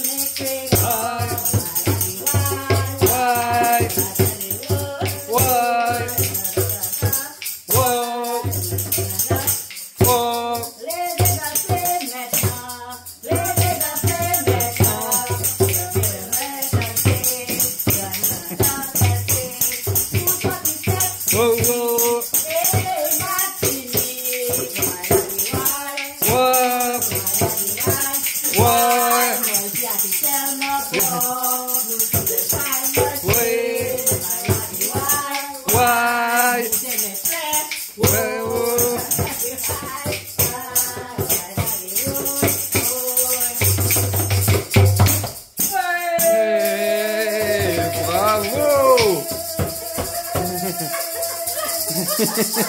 next thing. Hey, bravo!